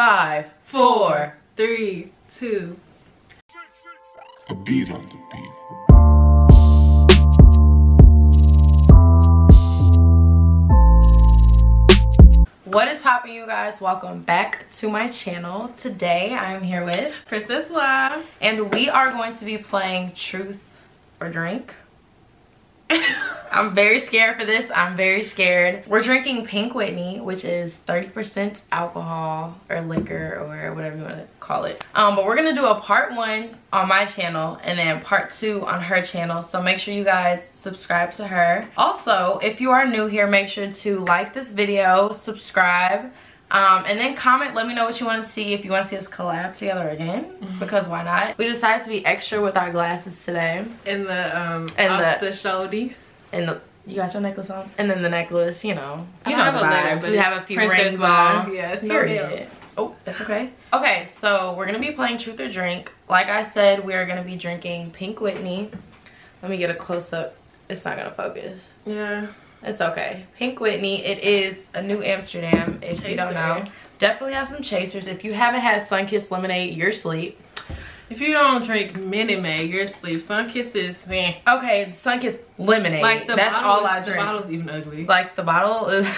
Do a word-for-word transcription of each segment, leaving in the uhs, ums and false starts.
Five, four, three, two. A beat on the beat. What is poppin', you guys? Welcome back to my channel. Today I'm here with Princess La, and we are going to be playing Truth or Drink. I'm very scared for this. I'm very scared. We're drinking Pink Whitney, which is thirty percent alcohol or liquor or whatever you want to call it. Um, but we're going to do a part one on my channel and then part two on her channel. So make sure you guys subscribe to her. Also, if you are new here, make sure to like this video, subscribe, Um, and then comment, let me know what you want to see, if you want to see us collab together again, mm-hmm. because why not? We decided to be extra with our glasses today. And the, um, and up the, the shoulder. And the, you got your necklace on? And then the necklace, you know. You know the vibes. We have a few rings on. Yeah, it's no deal. Oh, that's okay. Okay, so we're going to be playing Truth or Drink. Like I said, we are going to be drinking Pink Whitney. Let me get a close-up. It's not going to focus. Yeah. It's okay. Pink Whitney. It is a New Amsterdam, if Chaser. You don't know. Definitely have some chasers. If you haven't had Sun Kiss lemonade, you're asleep. If you don't drink Minute Maid, you're asleep. Sun Kiss is meh. Okay, Sun Kiss lemonade. Like the That's bottle all is, I drink. The bottle's even ugly. Like the bottle is...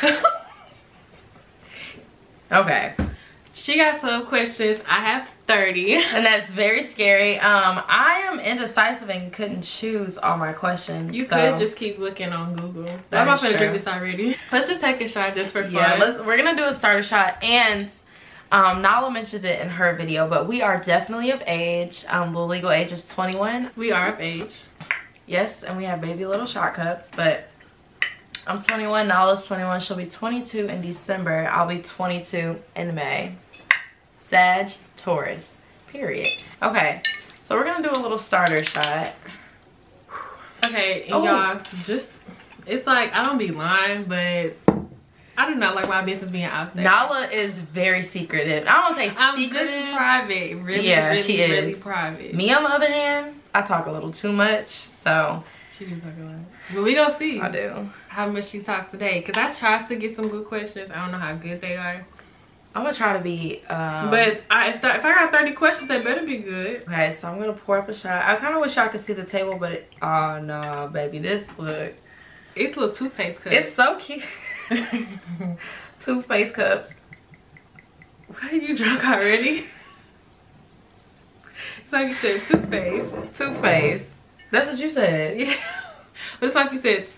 Okay. She got twelve questions. I have thirty. And that's very scary. Um, I am indecisive and couldn't choose all my questions. You so. could just keep looking on Google. That I'm not going to drink this already. Let's just take a shot just for fun. Yeah, let's, we're going to do a starter shot. And um, Nala mentioned it in her video, but we are definitely of age. Um, the legal age is twenty-one. We are of age. Yes, and we have baby little shot cups, but... I'm twenty-one, Nala's twenty-one, she'll be twenty-two in December, I'll be twenty-two in May. Sag, Taurus, period. Okay, so we're gonna do a little starter shot. Okay, and y'all, just, it's like, I don't be lying, but I do not like my business being out there. Nala is very secretive. I don't say secretive. I'm just private, really, yeah, really, she is. really private. Me, on the other hand, I talk a little too much, so. She do talk a lot. But we gonna see. I do. How much she talked today. Because I tried to get some good questions. I don't know how good they are. I'm gonna try to be... Um, but I, if, th if I got thirty questions, they better be good. Okay, so I'm gonna pour up a shot. I kind of wish y'all could see the table, but... It, oh, no, baby. This look... It's little toothpaste cups. It's so cute. Toothpaste cups. Why are you drunk already? It's like you said toothpaste. Toothpaste. That's what you said. Yeah. It's like you said,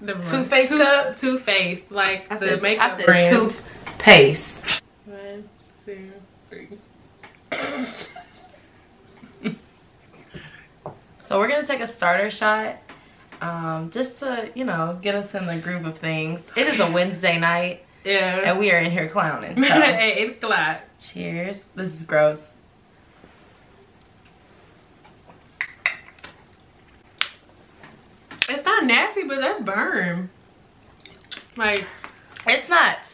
toothpaste Tooth, cup. Toothpaste, like I said, the makeup I said brand. Toothpaste. One, two, three. So we're gonna take a starter shot, um, just to you know get us in the groove of things. It is a Wednesday night, yeah, and we are in here clowning. So. Hey, it's glad. Cheers. This is gross. It's not nasty, but that burn. Like, it's not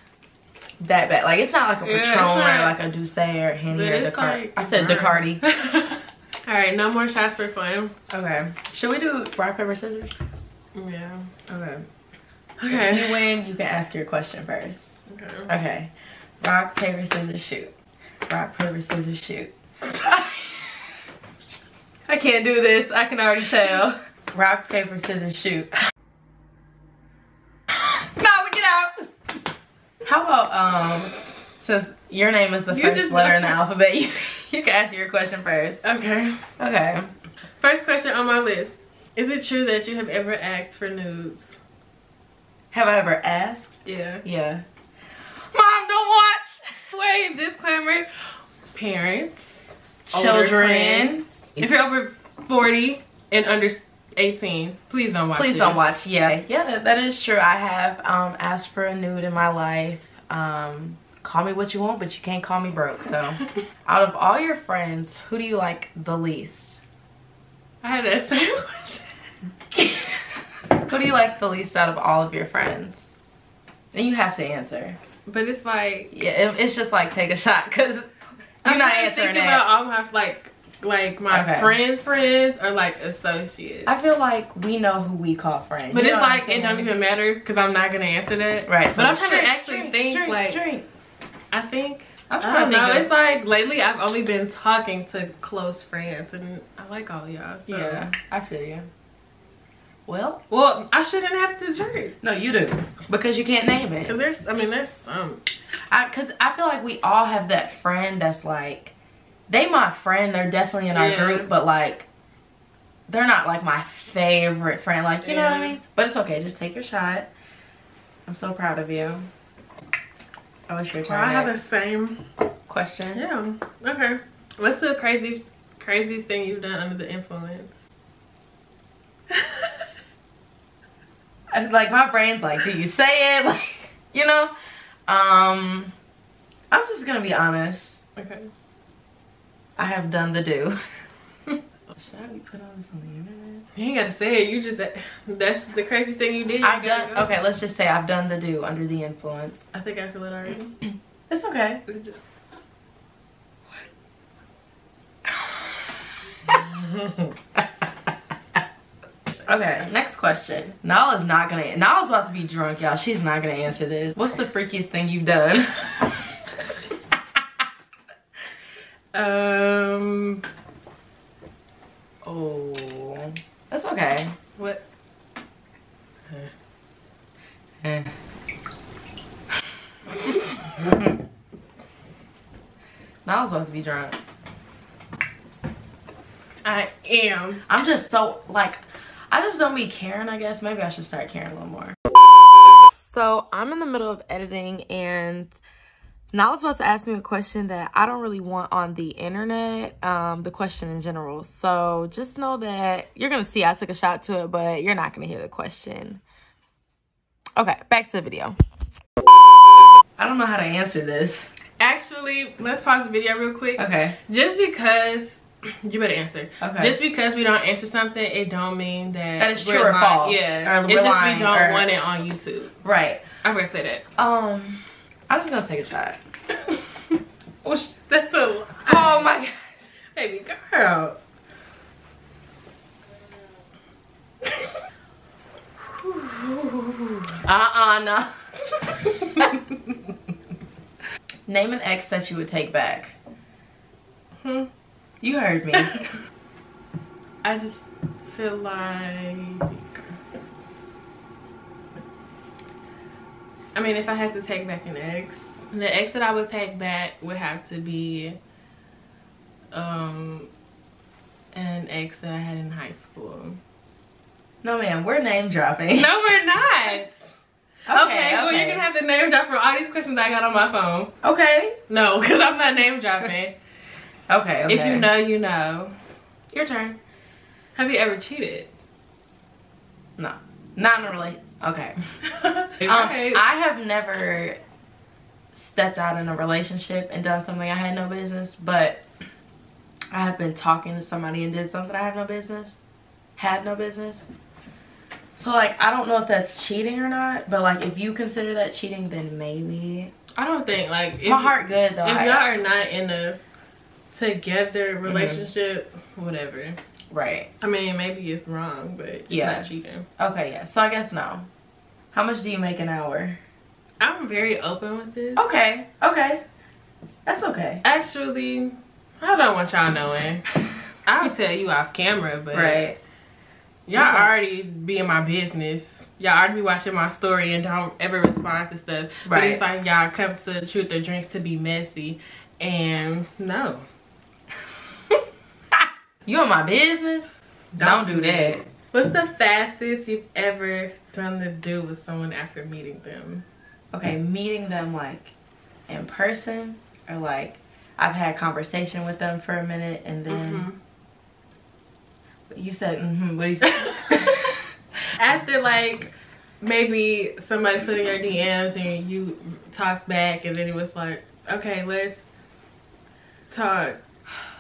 that bad. Like, it's not like a yeah, Patron not, or like a Douce or Henny or Ducardi. Like, I said Ducardi. All right, no more shots for fun. Okay. Should we do rock, paper, scissors? Yeah. Okay. Okay. If you win, you can ask your question first. Okay. Okay. Rock, paper, scissors, shoot. Rock, paper, scissors, shoot. I can't do this. I can already tell. Rock, paper, scissors, shoot. No, we get out. How about, um, since your name is the you first letter in the alphabet, you, you can ask your question first. Okay. Okay. First question on my list. Is it true that you have ever asked for nudes? Have I ever asked? Yeah. Yeah. Mom, don't watch. Wait, disclaimer. Parents. Children. If you're over forty and under... eighteen, please don't watch please this. Don't watch. Yeah, yeah, that is true. I have um asked for a nude in my life. Um call me what you want, but you can't call me broke. So out of all your friends, who do you like the least? I had that same question. Who do you like the least out of all of your friends? And you have to answer, but it's like, yeah, it, it's just like take a shot because you're I'm not answering that. About all my like like my okay. friend friends or like associates. I feel like we know who we call friends, but you it's like it don't even matter because I'm not gonna answer that, right? So but I'm trying drink, to actually drink, think drink, like drink. I think I'm trying to know. It's like lately I've only been talking to close friends, and I like all y'all. So. Yeah, I feel you. Well, well, I shouldn't have to drink. No, you do, because you can't name it. Cause there's, I mean, there's some. I, cause I feel like we all have that friend that's like, they my friend. They're definitely in our yeah. group, but like, they're not like my favorite friend. Like, you yeah. know what I mean? But it's okay. Just take your shot. I'm so proud of you. Oh, it's your turn. Well, I have next. the same question. Yeah. Okay. What's the crazy, craziest thing you've done under the influence? Like, my brain's like, do you say it? Like, you know? Um, I'm just gonna be honest. Okay. I have done the do. Should I be put on this on the internet? You ain't gotta say it. You just, that's the craziest thing you did. You I've done, go. okay, let's just say I've done the do under the influence. I think I feel it already. It's okay. It just... Okay, next question. Nala's not gonna, Nala's about to be drunk, y'all. She's not gonna answer this. What's the freakiest thing you've done? um... Oh, that's okay. What? Uh, uh. Now I'm supposed to be drunk. I am. I'm just so, like, I just don't be caring, I guess. Maybe I should start caring a little more. So I'm in the middle of editing, and Nala was supposed to ask me a question that I don't really want on the internet, um, the question in general. So just know that you're going to see I took a shot to it, but you're not going to hear the question. Okay, back to the video. I don't know how to answer this. Actually, let's pause the video real quick. Okay. Just because, you better answer. Okay. Just because we don't answer something, it don't mean that. That is true or false. Yeah. Or it's just lying, we don't or... want it on YouTube. Right. I'm going to say that. Um... I'm just gonna take a shot. Oh, that's a lie. Oh my gosh. Baby girl. Uh-uh, no. Name an ex that you would take back. Hmm? You heard me. I just feel like... I mean, if I had to take back an ex, the ex that I would take back would have to be um, an ex that I had in high school. No, ma'am, we're name dropping. No, we're not. okay, okay, okay, well, you're gonna have to name drop for all these questions I got on my phone. Okay. No, because I'm not name dropping. okay, okay. If you know, you know. Your turn. Have you ever cheated? No. Not in a relationship. Okay. Right. um, I have never stepped out in a relationship and done something I had no business, but I have been talking to somebody and did something I have no business, had no business. So, like, I don't know if that's cheating or not, but, like, if you consider that cheating, then maybe. I don't think, like... If my heart good, though. If y'all are not in a together relationship, mm-hmm. whatever. Right. I mean, maybe it's wrong, but it's yeah. not cheating. Okay, yeah. So I guess no. How much do you make an hour? I'm very open with this. Okay. Okay. That's okay. Actually, I don't want y'all knowing. I'll tell you off camera, but right. y'all okay. already be in my business. Y'all already be watching my story and don't ever respond to stuff. Right. But it's like y'all come to Truth or Drinks to be messy, and no. You in my business? Don't, Don't do that. It. What's the fastest you've ever done the do with someone after meeting them? Okay, meeting them like in person, or like I've had conversation with them for a minute and then mm-hmm. you said mm-hmm. What do you say? After like maybe somebody sent in your D Ms and you talk back and then it was like, okay, let's talk.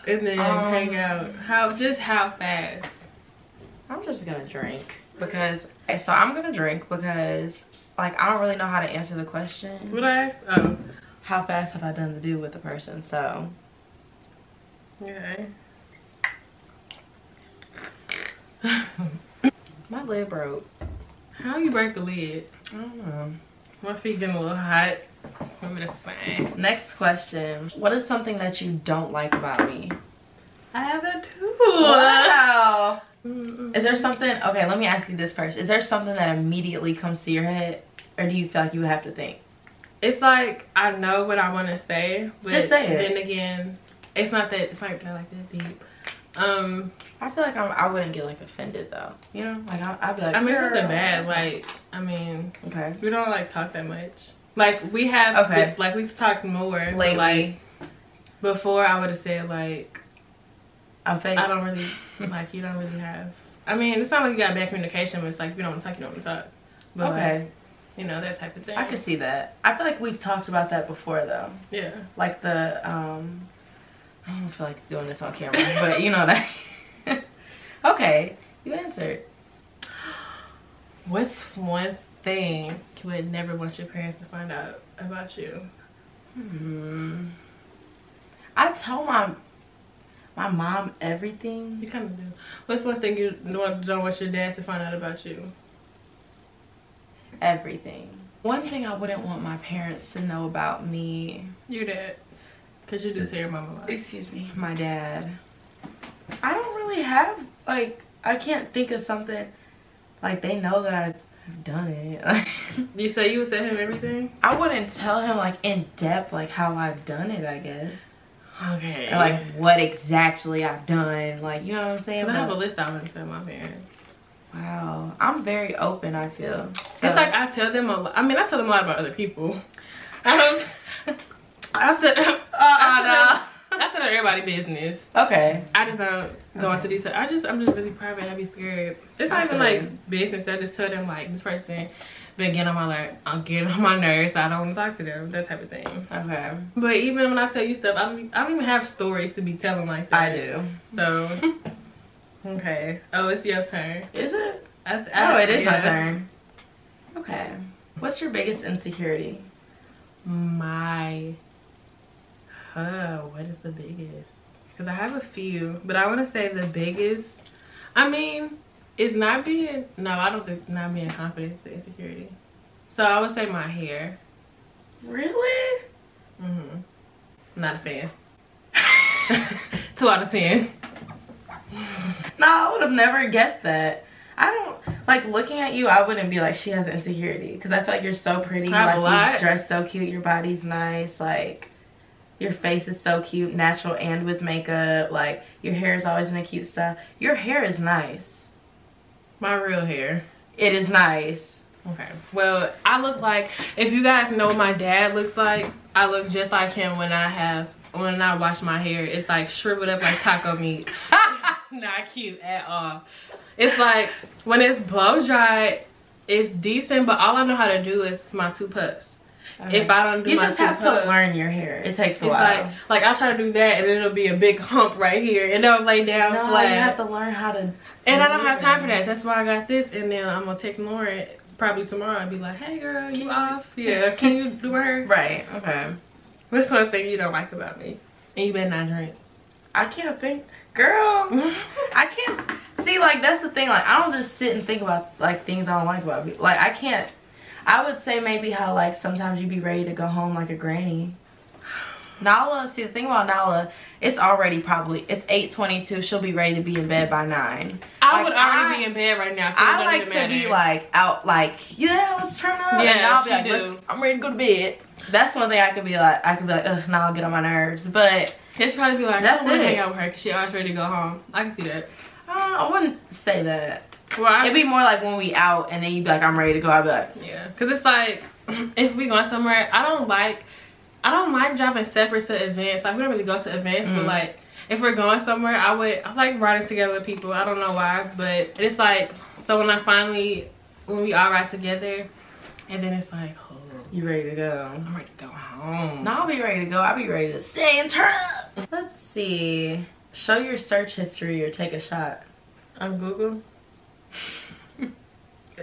And then um, hang out. How just how fast? I'm just gonna drink because so I'm gonna drink because like I don't really know how to answer the question. What I asked? Oh, how fast have I done the do with the person? So okay. My lid broke. How you break the lid? I don't know. My feet getting a little hot. I'm just saying. Next question. What is something that you don't like about me? I have that too. Wow. Is there something, okay, let me ask you this first. Is there something that immediately comes to your head, or do you feel like you have to think? It's like, I know what I want to say, but just say it. Then again, it's not that, it's like, like that deep. Um, I feel like I'm, I wouldn't get like offended though, you know? Like I, I'd be like, I mean, it's nothing bad. Like, I mean, okay, we don't like talk that much. Like we have, okay, like we've talked more lately. Like before, I would have said like, I'm fake. I don't really like you. Don't really have. I mean, it's not like you got bad communication, but it's like if you don't want to talk, you don't want to talk. But okay. Like, you know, that type of thing. I could see that. I feel like we've talked about that before though. Yeah. Like the um. I don't feel like doing this on camera, but you know that. Okay, you answered. What's one thing you would never want your parents to find out about you? Hmm. I tell my my mom everything. You kind of do. What's one thing you don't want your dad to find out about you? Everything. One thing I wouldn't want my parents to know about me. Your dad. Cause you do tell your mom a lot. Excuse me, my dad. I don't really have, like, I can't think of something, like, they know that I've done it. You say you would tell him everything? I wouldn't tell him, like, in depth, like, how I've done it, I guess. Okay. Or, like, what exactly I've done, like, you know what I'm saying? But I have a list I wouldn't tell my parents. Wow. I'm very open, I feel. So. It's like I tell them a lot. I mean, I tell them a lot about other people. I don't... I said, uh, I uh, no. said everybody business. Okay. I just don't go okay. into detail. I just, I'm just really private. I'd be scared. It's not I even like it. business. I just tell them like this person been getting on my nerves. I'll get on my nerves. I don't talk to them. That type of thing. Okay. But even when I tell you stuff, I don't, I don't even have stories to be telling like that. I do. So. Okay. Oh, it's your turn. Is it? I, I, oh, it is yeah. my turn. Okay. What's your biggest insecurity? My. Oh, what is the biggest? Because I have a few, but I want to say the biggest. I mean, it's not being. No, I don't think not being confident is insecurity. So I would say my hair. Really? Mhm. Not a fan. Two out of ten. No, I would have never guessed that. I don't like looking at you. I wouldn't be like she has insecurity because I feel like you're so pretty. I have like, you dress so cute. Your body's nice. Like. Your face is so cute, natural and with makeup. Like, your hair is always in a cute style. Your hair is nice. My real hair. It is nice. Okay. Well, I look like, if you guys know what my dad looks like, I look just like him when I have, when I wash my hair. It's like shriveled up like taco meat. It's not cute at all. It's like, when it's blow dried, it's decent, but all I know how to do is my two puffs. Okay. If I don't do you my just have puffs, to learn your hair. It takes a it's while. Like, like I try to do that, and it'll be a big hump right here, and it'll lay down no, flat. You have to learn how to. And I don't have time for that. That's why I got this. And then I'm gonna text Lauren probably tomorrow. I'll be like, "Hey, girl, you off? Yeah, can you do my hair?" Right. Okay. What's one thing you don't like about me? And you better not drink. I can't think, girl. I can't see. Like that's the thing. Like I don't just sit and think about like things I don't like about me. Like I can't. I would say maybe how like sometimes you be ready to go home like a granny. Nala, see the thing about Nala, it's already probably, it's eight twenty-two, she'll be ready to be in bed by nine. I like, would already I, be in bed right now. So I like to matter. be like out like, yeah, let's turn up. Yeah, and I'll be like, do. I'm ready to go to bed. That's one thing I could be like, I could be like, ugh, Nala, get on my nerves. But she'll probably be like, that's I don't want to hang out with her because she always ready to go home. I can see that. Uh, I wouldn't say that. Well, it'd be more like when we out and then you'd be like, I'm ready to go. I'd be like, yeah. Because it's like, if we going somewhere, I don't like, I don't like driving separate to events. Like, we don't really go to events, mm-hmm. but like, if we're going somewhere, I would, I like riding together with people. I don't know why, but it's like, so when I finally, when we all ride together, and then it's like, oh. You ready to go? I'm ready to go home. No, I'll be ready to go. I'll be ready to stay and turn up. Let's see. Show your search history or take a shot. On Google?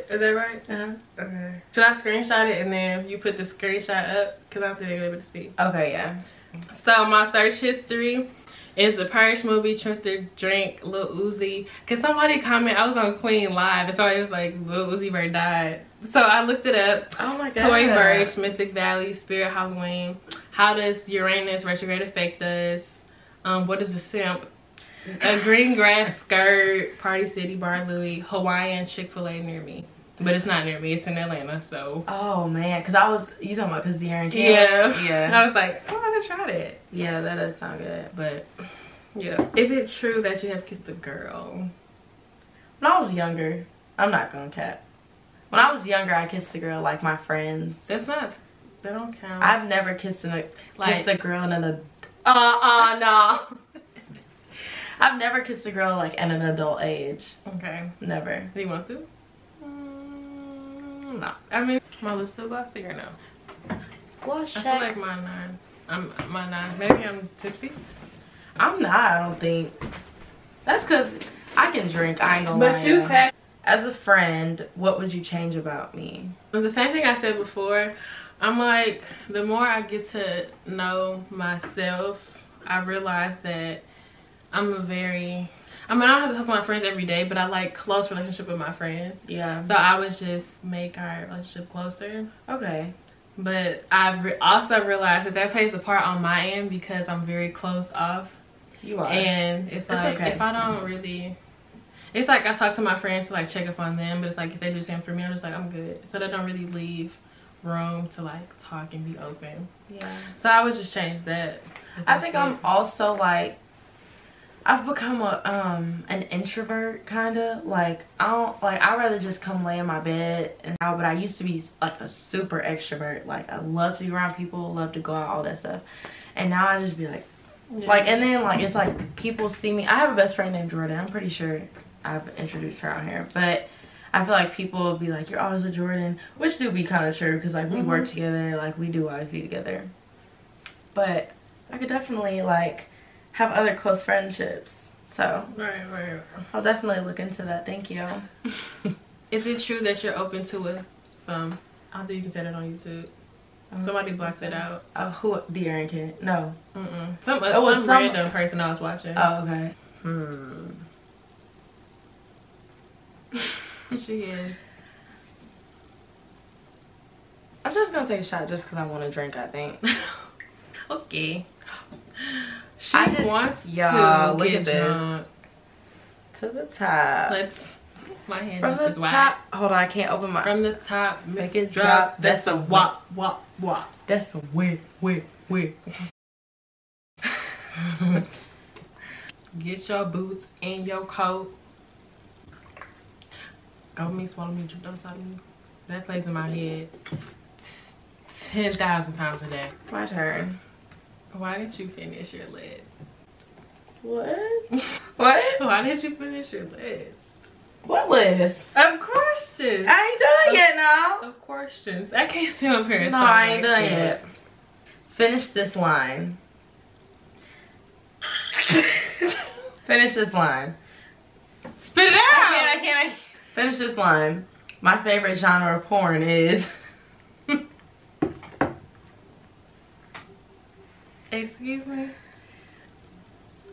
Is that right? Uh-huh. Okay. Should I screenshot it and then you put the screenshot up? Because I don't think they're going to be able to see. Okay, yeah. So my search history is the Purge movie, Truth or Drink, Lil' Uzi. Because somebody commented, I was on Queen Live, and somebody was like, Lil' Uzi Bird died. So I looked it up. Oh my god. Tory Burch, Mystic Valley, Spirit Halloween. How does Uranus retrograde affect us? Um, what is a simp? A green grass skirt, Party City, Bar Louie, Hawaiian, Chick-fil-A near me. But it's not near me, it's in Atlanta, so. Oh man, cause I was, you talking about Pizzeria? Yeah. Yeah. I was like, I wanna try that. Yeah, that does sound good, but yeah. Is it true that you have kissed a girl? When I was younger, I'm not gonna cap. When I was younger, I kissed a girl, like my friends. That's not, that don't count. I've never kissed a, like, kissed a girl in an Uh, uh, no. I've never kissed a girl like at an adult age. Okay. Never. Do you want to? Mm, no. I mean, my lips still glossy or no? Gloss check. I feel like my nine. I'm my nine. Maybe I'm tipsy. I'm not. I don't think. That's cause I can drink. I ain't gonna but lie. But you pack. As a friend, what would you change about me? The same thing I said before. I'm like, the more I get to know myself, I realize that. I'm a very, I mean, I don't have to talk to my friends every day, but I like close relationship with my friends. Yeah. So I would just make our relationship closer. Okay. But I've re also realized that that plays a part on my end because I'm very closed off. You are. And it's, it's like, okay. If I don't really, it's like I talk to my friends to like check up on them, but it's like if they do the same for me, I'm just like, I'm good. So they don't really leave room to like talk and be open. Yeah. So I would just change that. I think I'm also like, I've become a um an introvert kinda. Like I don't like I'd rather just come lay in my bed and out, but I used to be like a super extrovert. Like I love to be around people, love to go out, all that stuff. And now I just be like yeah. like and then like it's like people see me. I have a best friend named Jordan. I'm pretty sure I've introduced her on here. But I feel like people will be like, you're always with Jordan, which do be kinda true because like we mm-hmm. work together, like we do always be together. But I could definitely like have other close friendships, so right, right, right. I'll definitely look into that. Thank you. Is it true that you're open to it? Some, I think you can say that on YouTube. Um, Somebody blocked that out. Uh, who? De'Aaron can? No. Mm mm. Some, uh, some, some random person I was watching. Oh okay. Hmm. She is. I'm just gonna take a shot just because I want to drink. I think. Okay. She I just, wants to look get at drunk. This. To the top. Let's. My hand from just the is wide. Top, hold on, I can't open my. From the top, make it drop. drop. That's, That's a wop, wop, wop. That's a whip, whip, whip. Get your boots and your coat. Go me, swallow me, drip down something. Me. That plays in my head ten thousand times a day. My turn. Why didn't you finish your list? What? What? Why didn't you finish your list? What list? Of questions. I ain't done of, yet now. Of questions. I can't see my parents. No, I ain't done yet. yet. Finish this line. Finish this line. Spit it out! I can't, I can't, I can't. Finish this line. My favorite genre of porn is... Excuse me?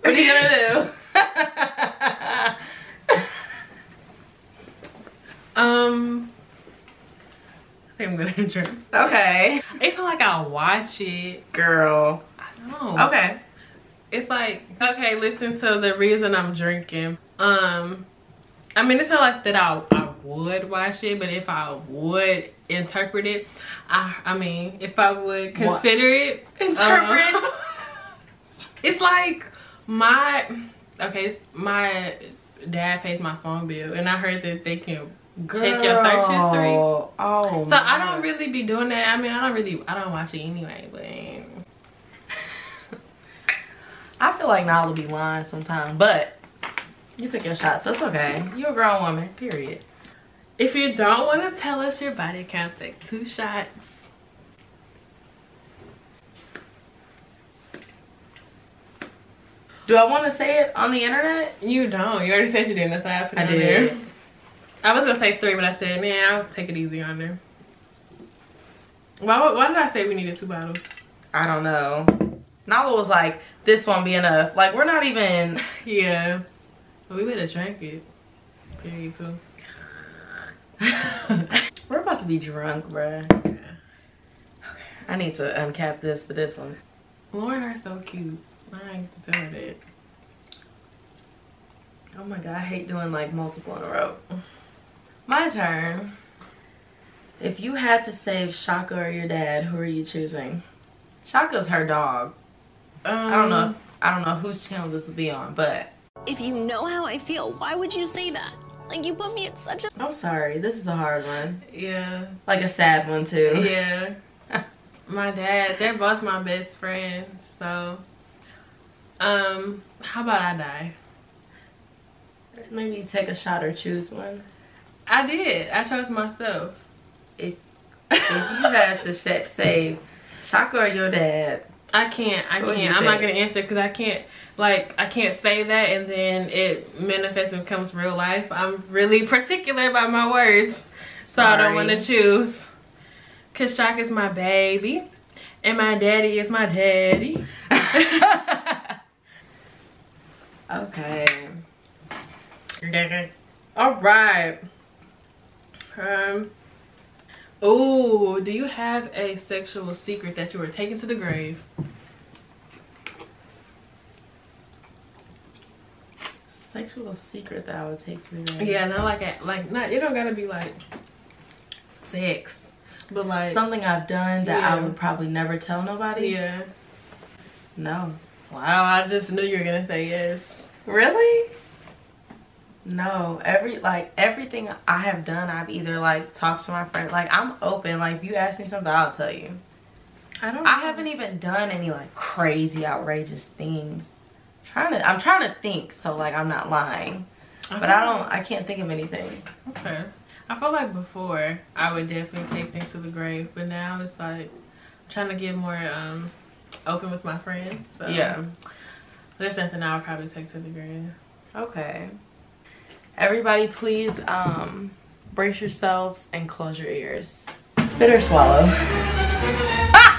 What are you gonna do? um, I think I'm gonna have drinks. Okay. It's not like I watch it. Girl. I don't. Okay. It's like, okay, listen to the reason I'm drinking. Um, I mean, it's not like that I, I would watch it, but if I would interpret it, I, I mean, if I would consider what? It, interpret. Um, it's like my, okay, my dad pays my phone bill, and I heard that they can Girl. check your search history. Oh, so man. I don't really be doing that. I mean, I don't really, I don't watch it anyway. But I feel like Nala be lying sometimes, but you took your shots. That's okay. You're a grown woman. Period. If you don't want to tell us your body count, take two shots. Do I want to say it on the internet? You don't. You already said you didn't. That's why I put it I on did. There. I was going to say three, but I said, nah, I'll take it easy on there. Why, why did I say we needed two bottles? I don't know. Nala was like, this won't be enough. Like, we're not even... Yeah. But we better drink it. Period, poo. We're about to be drunk, bruh. Yeah. Okay. I need to uncap this for this one. Lauren are so cute. I ain't doing that. Oh my god, I hate doing like multiple in a row. My turn. If you had to save Shaka or your dad, who are you choosing? Shaka's her dog. Um, I don't know. I don't know whose channel this will be on, but if you know how I feel, why would you say that? Like, you put me in such a... I'm sorry. This is a hard one. Yeah. Like a sad one, too. Yeah. My dad, they're both my best friends, so... Um, how about I die? Maybe take a shot or choose one. I did. I chose myself. If, if you had to sh save Shaka or your dad... I can't. I can't. I'm not going to answer because I can't. Like, I can't say that and then it manifests and becomes real life. I'm really particular about my words. So Sorry. I don't want to choose. Because Shaka is my baby. And my daddy is my daddy. Okay. Alright. Um. Ooh, do you have a sexual secret that you were taking to the grave? Sexual secret that I would take to the grave. Yeah, not like a, like not. It don't gotta be like sex, but like something I've done that yeah. I would probably never tell nobody. Yeah. No. Wow, I just knew you were gonna say yes. Really? No. Every like everything I have done, I've either like talked to my friend. Like, I'm open. Like, if you ask me something, I'll tell you. I don't. I know. Haven't even done any like crazy, outrageous things. Trying to, I'm trying to think, so like I'm not lying, okay. But I don't, I can't think of anything. Okay, I feel like before I would definitely take things to the grave, but now it's like I'm trying to get more um open with my friends. So. Yeah, there's nothing I would probably take to the grave. Okay, everybody, please um brace yourselves and close your ears. Spit or swallow. Ah!